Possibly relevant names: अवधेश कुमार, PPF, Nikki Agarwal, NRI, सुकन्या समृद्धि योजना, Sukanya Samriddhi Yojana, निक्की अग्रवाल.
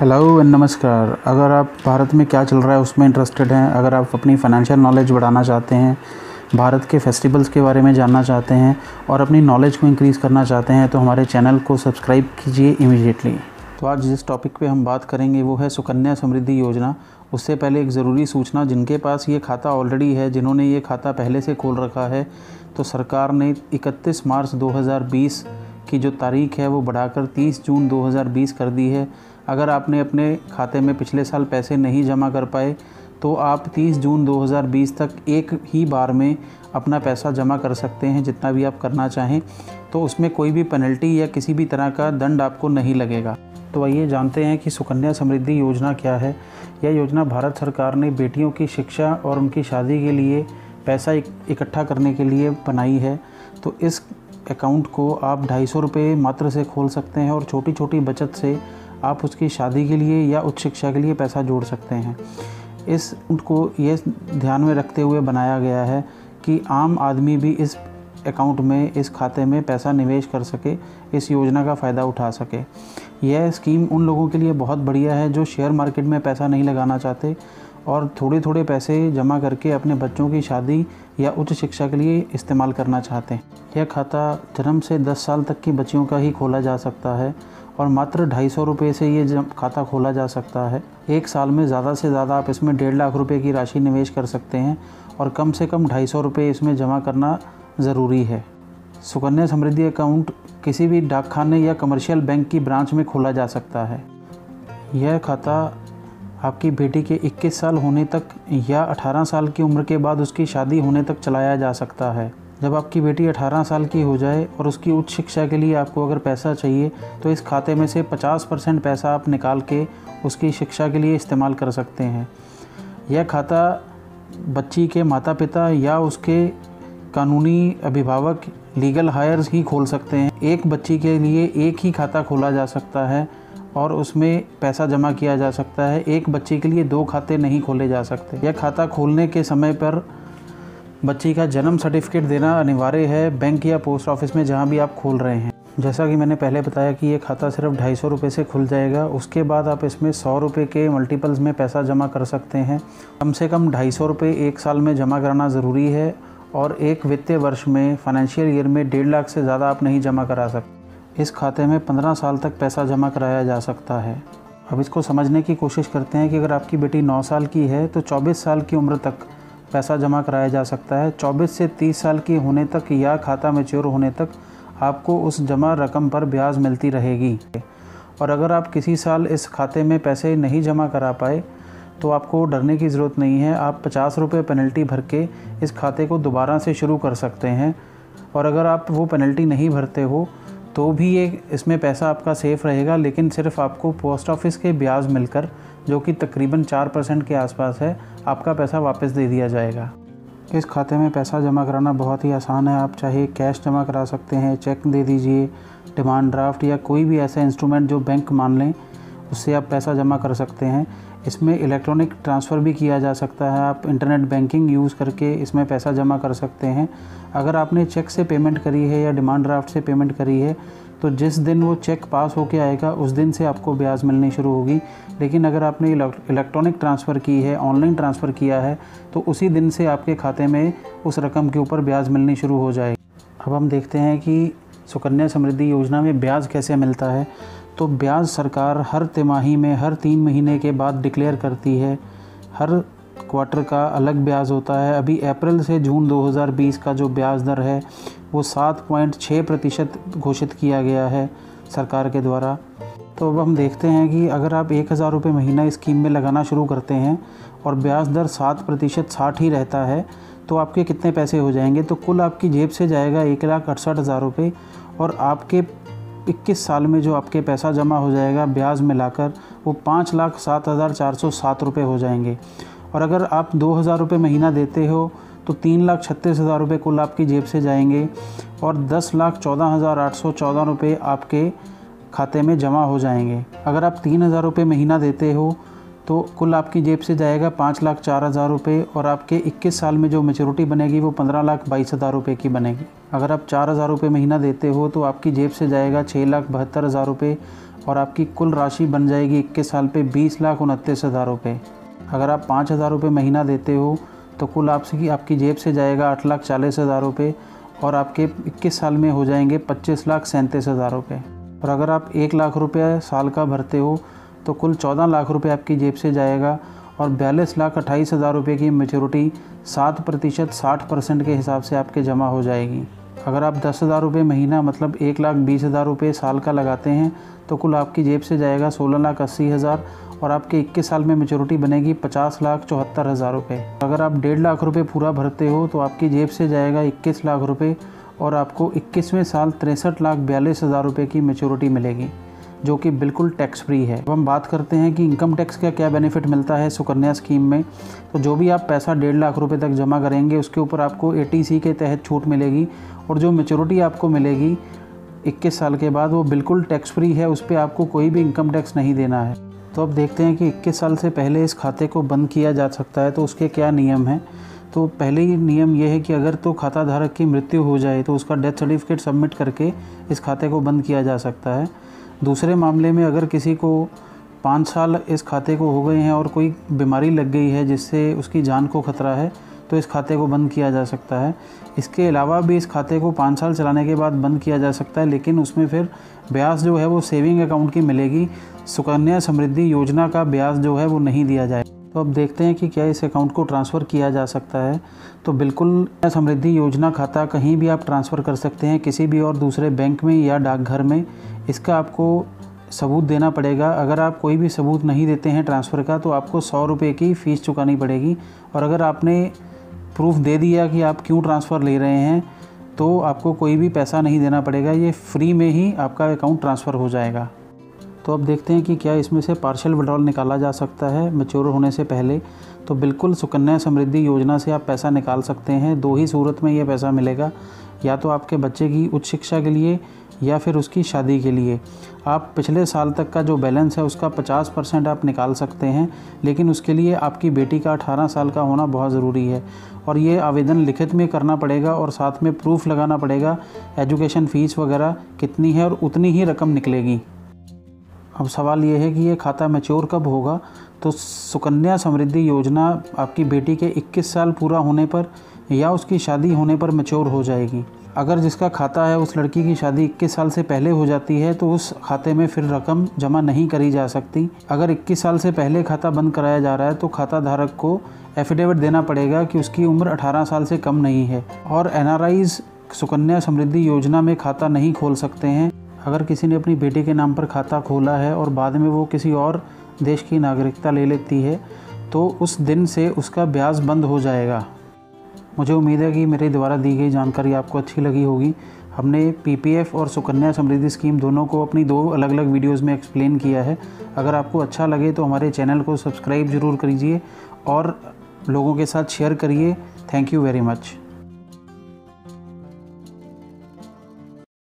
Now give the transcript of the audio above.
Hello and नमस्कार। अगर आप भारत में क्या चल रहा है उसमें इंटरेस्टेड हैं, अगर आप अपनी फाइनेंशियल नॉलेज बढ़ाना चाहते हैं, भारत के फेस्टिवल्स के बारे में जानना चाहते हैं और अपनी नॉलेज को इंक्रीज़ करना चाहते हैं तो हमारे चैनल को सब्सक्राइब कीजिए इमीडिएटली। तो आज जिस टॉपिक पे हम बात करेंगे वो है सुकन्या समृद्धि योजना। उससे पहले एक ज़रूरी सूचना, जिनके पास ये खाता ऑलरेडी है, जिन्होंने ये खाता पहले से खोल रखा है, तो सरकार ने 31 मार्च 2020 की जो तारीख है वो बढ़ाकर 30 जून 2020 कर दी है। अगर आपने अपने खाते में पिछले साल पैसे नहीं जमा कर पाए तो आप 30 जून 2020 तक एक ही बार में अपना पैसा जमा कर सकते हैं, जितना भी आप करना चाहें। तो उसमें कोई भी पेनल्टी या किसी भी तरह का दंड आपको नहीं लगेगा। तो आइए जानते हैं कि सुकन्या समृद्धि योजना क्या है। यह योजना भारत सरकार ने बेटियों की शिक्षा और उनकी शादी के लिए पैसा इकट्ठा करने के लिए बनाई है। तो इस अकाउंट को आप 250 रुपये मात्र से खोल सकते हैं और छोटी छोटी बचत से आप उसकी शादी के लिए या उच्च शिक्षा के लिए पैसा जोड़ सकते हैं। इस अकाउंट को ये ध्यान में रखते हुए बनाया गया है कि आम आदमी भी इस अकाउंट में, इस खाते में पैसा निवेश कर सके, इस योजना का फ़ायदा उठा सके। यह स्कीम उन लोगों के लिए बहुत बढ़िया है जो शेयर मार्केट में पैसा नहीं लगाना चाहते और थोड़े थोड़े पैसे जमा करके अपने बच्चों की शादी या उच्च शिक्षा के लिए इस्तेमाल करना चाहते हैं। यह खाता जन्म से 10 साल तक की बच्चियों का ही खोला जा सकता है और मात्र 250 रुपये से ये खाता खोला जा सकता है। एक साल में ज़्यादा से ज़्यादा आप इसमें 1.5 लाख रुपये की राशि निवेश कर सकते हैं और कम से कम 250 रुपये इसमें जमा करना ज़रूरी है। सुकन्या समृद्धि अकाउंट किसी भी डाकखाने या कमर्शियल बैंक की ब्रांच में खोला जा सकता है। यह खाता आपकी बेटी के 21 साल होने तक या 18 साल की उम्र के बाद उसकी शादी होने तक चलाया जा सकता है। जब आपकी बेटी 18 साल की हो जाए और उसकी उच्च शिक्षा के लिए आपको अगर पैसा चाहिए तो इस खाते में से 50% पैसा आप निकाल के उसकी शिक्षा के लिए इस्तेमाल कर सकते हैं। यह खाता बच्ची के माता पिता या उसके कानूनी अभिभावक, लीगल हायर्स ही खोल सकते हैं। एक बच्ची के लिए एक ही खाता खोला जा सकता है और उसमें पैसा जमा किया जा सकता है। एक बच्चे के लिए 2 खाते नहीं खोले जा सकते। यह खाता खोलने के समय पर बच्ची का जन्म सर्टिफिकेट देना अनिवार्य है, बैंक या पोस्ट ऑफिस में, जहां भी आप खोल रहे हैं। जैसा कि मैंने पहले बताया कि ये खाता सिर्फ 250 रुपये से खुल जाएगा। उसके बाद आप इसमें 100 रुपये के मल्टीपल्स में पैसा जमा कर सकते हैं। कम से कम 250 रुपये एक साल में जमा करना ज़रूरी है और एक वित्तीय वर्ष में, फाइनेंशियल ईयर में 1.5 लाख से ज़्यादा आप नहीं जमा करा सकते। इस खाते में 15 साल तक पैसा जमा कराया जा सकता है। अब इसको समझने की कोशिश करते हैं कि अगर आपकी बेटी 9 साल की है तो 24 साल की उम्र तक पैसा जमा कराया जा सकता है। 24 से 30 साल की होने तक या खाता मैच्योर होने तक आपको उस जमा रकम पर ब्याज मिलती रहेगी। और अगर आप किसी साल इस खाते में पैसे नहीं जमा करा पाए तो आपको डरने की ज़रूरत नहीं है। आप 50 रुपये पेनल्टी भर के इस खाते को दोबारा से शुरू कर सकते हैं और अगर आप वो पेनल्टी नहीं भरते हो तो भी ये इसमें पैसा आपका सेफ़ रहेगा। लेकिन सिर्फ आपको पोस्ट ऑफिस के ब्याज मिलकर, जो कि तकरीबन 4% के आसपास है, आपका पैसा वापस दे दिया जाएगा। इस खाते में पैसा जमा कराना बहुत ही आसान है। आप चाहे कैश जमा करा सकते हैं, चेक दे दीजिए, डिमांड ड्राफ्ट या कोई भी ऐसा इंस्ट्रूमेंट जो बैंक मान लें उससे आप पैसा जमा कर सकते हैं। इसमें इलेक्ट्रॉनिक ट्रांसफ़र भी किया जा सकता है। आप इंटरनेट बैंकिंग यूज़ करके इसमें पैसा जमा कर सकते हैं। अगर आपने चेक से पेमेंट करी है या डिमांड ड्राफ्ट से पेमेंट करी है तो जिस दिन वो चेक पास होकर आएगा उस दिन से आपको ब्याज मिलनी शुरू होगी। लेकिन अगर आपने इलेक्ट्रॉनिक ट्रांसफ़र की है, ऑनलाइन ट्रांसफ़र किया है, तो उसी दिन से आपके खाते में उस रकम के ऊपर ब्याज मिलनी शुरू हो जाएगी। अब हम देखते हैं कि सुकन्या समृद्धि योजना में ब्याज कैसे मिलता है। तो ब्याज सरकार हर तिमाही में, हर 3 महीने के बाद डिक्लेयर करती है। हर क्वार्टर का अलग ब्याज होता है। अभी अप्रैल से जून 2020 का जो ब्याज दर है वो 7.6% घोषित किया गया है सरकार के द्वारा। तो अब हम देखते हैं कि अगर आप 1000 रुपये महीना स्कीम में लगाना शुरू करते हैं और ब्याज दर 7% 60 ही रहता है तो आपके कितने पैसे हो जाएंगे। तो कुल आपकी जेब से जाएगा 1,68,000 रुपये और आपके 21 साल में जो आपके पैसा जमा हो जाएगा ब्याज मिलाकर वो 5,07,407 रुपये हो जाएंगे। और अगर आप 2000 रुपये महीना देते हो तो 3,36,000 रुपये कुल आपकी जेब से जाएंगे और 10,14,814 रुपये आपके खाते में जमा हो जाएंगे। अगर आप 3000 रुपये महीना देते हो तो कुल आपकी जेब से जाएगा 5,04,000 रुपये और आपके 21 साल में जो मैच्योरिटी बनेगी वो 15,22,000 रुपये की बनेगी। अगर आप 4000 रुपये महीना देते हो तो आपकी जेब से जाएगा 6,72,000 रुपये और आपकी कुल राशि बन जाएगी 21 साल पे 20,29,000 रुपये। अगर आप 5,000 रुपये महीना देते हो तो कुल आपकी जेब से जाएगा 8,40,000 रुपये और आपके 21 साल में हो जाएंगे 25,37,000 रुपये। और अगर आप 1 लाख रुपये साल का भरते हो तो कुल 14 लाख रुपये आपकी जेब से जाएगा और 42,28,000 रुपये की मैच्योरिटी 7% 60% के हिसाब से आपके जमा हो जाएगी। अगर आप 10,000 रुपये महीना मतलब 1,20,000 रुपये साल का लगाते हैं तो कुल आपकी जेब से जाएगा 16,80,000 और आपके 21 साल में मैच्योरिटी बनेगी 50,74,000 रुपये। अगर आप 1.5 लाख रुपये पूरा भरते हो तो आपकी जेब से जाएगा 21 लाख रुपये और आपको 21वें साल 63,42,000 रुपये की मैच्योरिटी मिलेगी, जो कि बिल्कुल टैक्स फ्री है। अब हम बात करते हैं कि इनकम टैक्स का क्या बेनिफिट मिलता है सुकन्या स्कीम में। तो जो भी आप पैसा 1.5 लाख रुपए तक जमा करेंगे उसके ऊपर आपको ATC के तहत छूट मिलेगी और जो मैच्योरिटी आपको मिलेगी 21 साल के बाद वो बिल्कुल टैक्स फ्री है, उस पर आपको कोई भी इनकम टैक्स नहीं देना है। तो अब देखते हैं कि 21 साल से पहले इस खाते को बंद किया जा सकता है तो उसके क्या नियम हैं। तो पहले ही नियम यह है कि अगर तो खाता धारक की मृत्यु हो जाए तो उसका डेथ सर्टिफिकेट सबमिट करके इस खाते को बंद किया जा सकता है। दूसरे मामले में अगर किसी को 5 साल इस खाते को हो गए हैं और कोई बीमारी लग गई है जिससे उसकी जान को खतरा है तो इस खाते को बंद किया जा सकता है। इसके अलावा भी इस खाते को 5 साल चलाने के बाद बंद किया जा सकता है, लेकिन उसमें फिर ब्याज जो है वो सेविंग अकाउंट की मिलेगी। सुकन्या समृद्धि योजना का ब्याज जो है वो नहीं दिया जाएगा। तो अब देखते हैं कि क्या इस अकाउंट को ट्रांसफ़र किया जा सकता है। तो बिल्कुल समृद्धि योजना खाता कहीं भी आप ट्रांसफ़र कर सकते हैं, किसी भी और दूसरे बैंक में या डाकघर में। इसका आपको सबूत देना पड़ेगा। अगर आप कोई भी सबूत नहीं देते हैं ट्रांसफ़र का तो आपको 100 रुपये की फ़ीस चुकानी पड़ेगी। और अगर आपने प्रूफ दे दिया कि आप क्यों ट्रांसफ़र ले रहे हैं तो आपको कोई भी पैसा नहीं देना पड़ेगा, ये फ्री में ही आपका अकाउंट ट्रांसफ़र हो जाएगा। तो अब देखते हैं कि क्या इसमें से पार्शियल विड्रॉल निकाला जा सकता है मैच्योर होने से पहले। तो बिल्कुल सुकन्या समृद्धि योजना से आप पैसा निकाल सकते हैं। 2 ही सूरत में ये पैसा मिलेगा, या तो आपके बच्चे की उच्च शिक्षा के लिए या फिर उसकी शादी के लिए। आप पिछले साल तक का जो बैलेंस है उसका 50% आप निकाल सकते हैं, लेकिन उसके लिए आपकी बेटी का 18 साल का होना बहुत ज़रूरी है। और ये आवेदन लिखित में करना पड़ेगा और साथ में प्रूफ लगाना पड़ेगा एजुकेशन फ़ीस वगैरह कितनी है और उतनी ही रकम निकलेगी। अब सवाल ये है कि ये खाता मैच्योर कब होगा। तो सुकन्या समृद्धि योजना आपकी बेटी के 21 साल पूरा होने पर या उसकी शादी होने पर मैच्योर हो जाएगी। अगर जिसका खाता है उस लड़की की शादी 21 साल से पहले हो जाती है तो उस खाते में फिर रकम जमा नहीं करी जा सकती। अगर 21 साल से पहले खाता बंद कराया जा रहा है तो खाता धारक को एफिडेविट देना पड़ेगा कि उसकी उम्र 18 साल से कम नहीं है। और NRIs सुकन्या समृद्धि योजना में खाता नहीं खोल सकते हैं। अगर किसी ने अपनी बेटी के नाम पर खाता खोला है और बाद में वो किसी और देश की नागरिकता ले लेती है तो उस दिन से उसका ब्याज बंद हो जाएगा। मुझे उम्मीद है कि मेरे द्वारा दी गई जानकारी आपको अच्छी लगी होगी। हमने PPF और सुकन्या समृद्धि स्कीम दोनों को अपनी 2 अलग अलग वीडियोस में एक्सप्लेन किया है। अगर आपको अच्छा लगे तो हमारे चैनल को सब्सक्राइब ज़रूर कीजिए और लोगों के साथ शेयर करिए। Thank you very much.